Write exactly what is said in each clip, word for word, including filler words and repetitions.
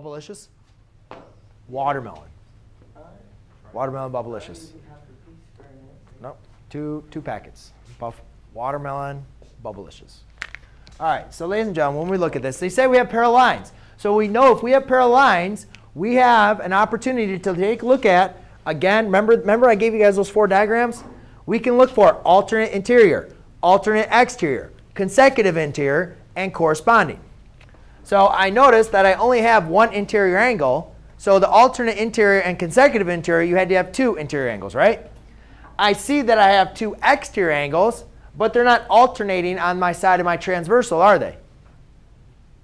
Bubblicious? Watermelon. Watermelon Bubblicious. Nope. Two, two packets. Buff, watermelon Bubblicious. All right. So ladies and gentlemen, when we look at this, they say we have pair of lines. So we know if we have pair of lines, we have an opportunity to take a look at, again, remember, remember I gave you guys those four diagrams? We can look for alternate interior, alternate exterior, consecutive interior, and corresponding. So I noticed that I only have one interior angle. So the alternate interior and consecutive interior, you had to have two interior angles, right? I see that I have two exterior angles, but they're not alternating on my side of my transversal, are they?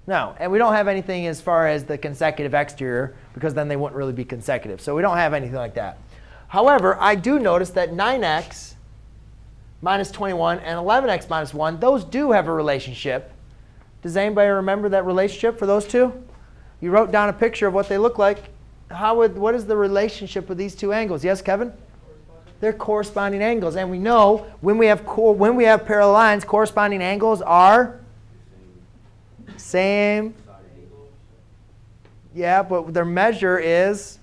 No. And we don't have anything as far as the consecutive exterior, because then they wouldn't really be consecutive. So we don't have anything like that. However, I do notice that nine x minus twenty-one and eleven x minus one, those do have a relationship. Does anybody remember that relationship for those two? You wrote down a picture of what they look like. How would, what is the relationship with these two angles? Yes, Kevin? They're corresponding angles. And we know when we have, co when we have parallel lines, corresponding angles are same. Yeah, but their measure is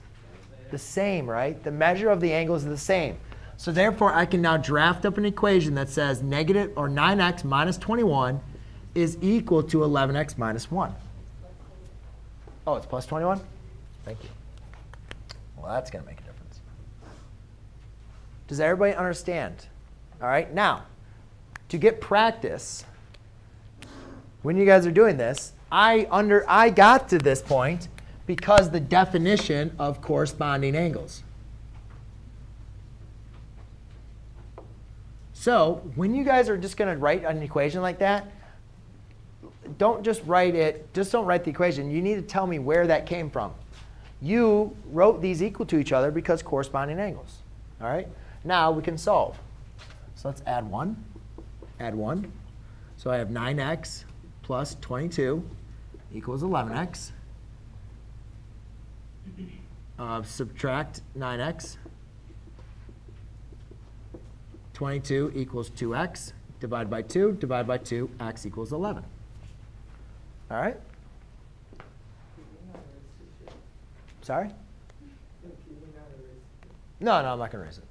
the same, right? The measure of the angles is the same. So therefore, I can now draft up an equation that says negative or nine x minus twenty-one is equal to eleven x minus one. Oh, it's plus twenty-one? Thank you. Well, that's going to make a difference. Does everybody understand? All right, now, to get practice, when you guys are doing this, I, under, I got to this point because the definition of corresponding angles. So when you guys are just going to write an equation like that, don't just write it. Just don't write the equation. You need to tell me where that came from. You wrote these equal to each other because corresponding angles. All right? Now we can solve. So let's add one. Add one. So I have nine x plus twenty-two equals eleven x. Uh, subtract nine x. twenty-two equals two x. Divide by two. Divide by two. X equals eleven. All right? Sorry? No, no, I'm not going to raise it.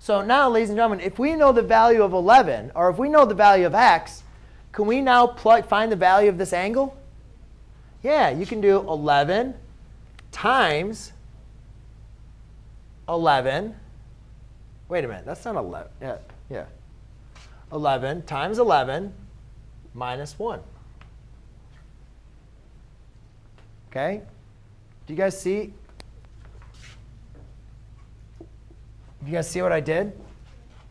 So now, ladies and gentlemen, if we know the value of eleven, or if we know the value of x, can we now plug, find the value of this angle? Yeah, you can do eleven times eleven. Wait a minute, that's not eleven. Yeah, yeah. eleven times eleven minus one. OK? Do you guys see? Do you guys see what I did?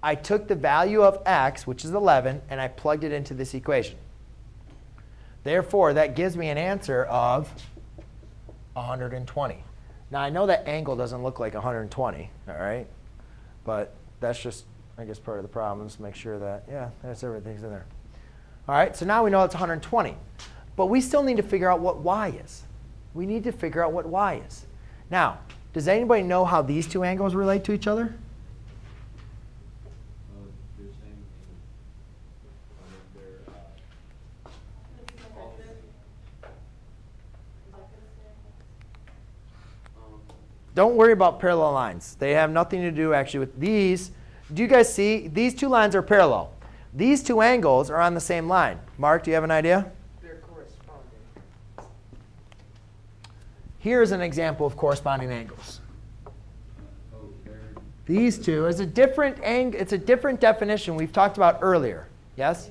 I took the value of x, which is eleven, and I plugged it into this equation. Therefore, that gives me an answer of one hundred twenty. Now, I know that angle doesn't look like one hundred twenty, all right? But that's just, I guess, part of the problem is to make sure that, yeah, that's everything's in there. All right, so now we know it's one hundred twenty. But we still need to figure out what y is. We need to figure out what y is. Now, does anybody know how these two angles relate to each other? Don't worry about parallel lines. They have nothing to do actually with these. Do you guys see? These two lines are parallel. These two angles are on the same line. Mark, do you have an idea? Here's an example of corresponding angles. These two is a different angle. It's a different definition we've talked about earlier. Yes?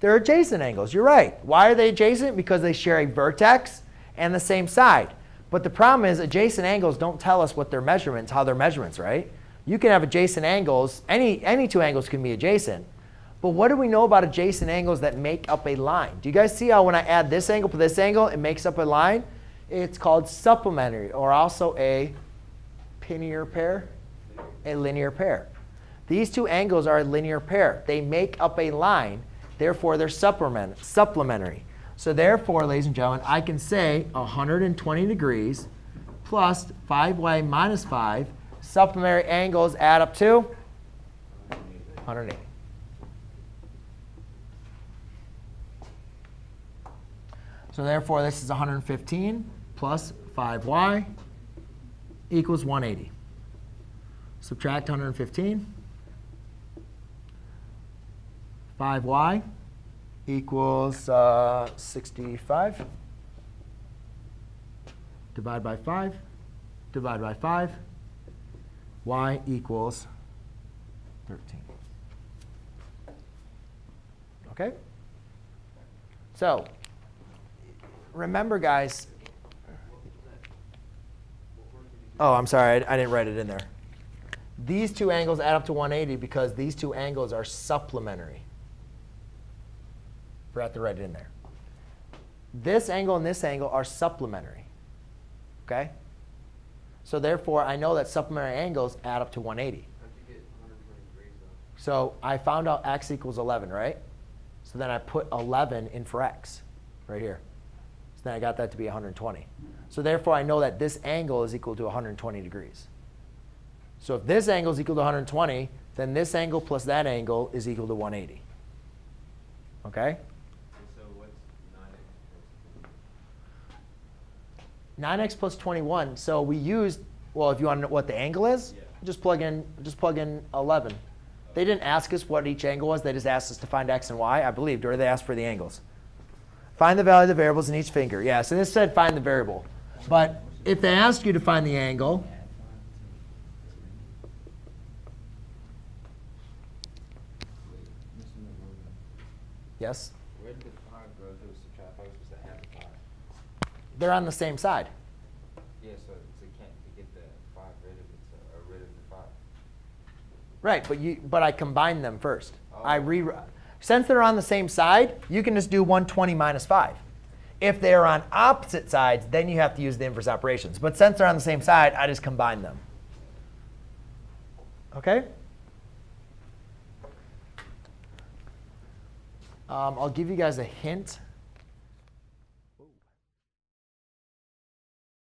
They're adjacent angles. You're right. Why are they adjacent? Because they share a vertex and the same side. But the problem is adjacent angles don't tell us what their measurements, how their measurements, right? You can have adjacent angles. Any, any two angles can be adjacent. But what do we know about adjacent angles that make up a line? Do you guys see how when I add this angle to this angle, it makes up a line? It's called supplementary, or also a linear pair, a linear pair. These two angles are a linear pair. They make up a line. Therefore, they're supplement, supplementary. So therefore, ladies and gentlemen, I can say one hundred twenty degrees plus five y minus five. Supplementary angles add up to one hundred eighty. So therefore, this is one hundred fifteen plus five y equals one hundred eighty. Subtract one hundred fifteen. five y equals uh, sixty-five. Divide by five. Divide by five. Y equals thirteen. OK? So remember, guys. Oh, I'm sorry. I, I didn't write it in there. These two angles add up to one hundred eighty because these two angles are supplementary. Forgot to write it in there. This angle and this angle are supplementary. OK? So therefore, I know that supplementary angles add up to one hundred eighty. How'd you get one hundred twenty degrees, though? So I found out x equals eleven, right? So then I put eleven in for x right here. So then I got that to be one hundred twenty. So therefore, I know that this angle is equal to one hundred twenty degrees. So if this angle is equal to one hundred twenty, then this angle plus that angle is equal to one hundred eighty. OK? nine x plus twenty-one. So we used, well, if you want to know what the angle is, yeah. just plug in, just plug in eleven. Okay. They didn't ask us what each angle was. They just asked us to find x and y, I believe, or they asked for the angles. Find the value of the variables in each finger. Yeah, so this said find the variable. But if they ask you to find the angle, yes? They're on the same side. Yeah, so they can't get the five rid of it, so, or rid of the five. Right, but you but I combine them first. Oh. I re since they're on the same side, you can just do one hundred twenty minus five. If they're on opposite sides, then you have to use the inverse operations. But since they're on the same side, I just combine them. OK? Um, I'll give you guys a hint.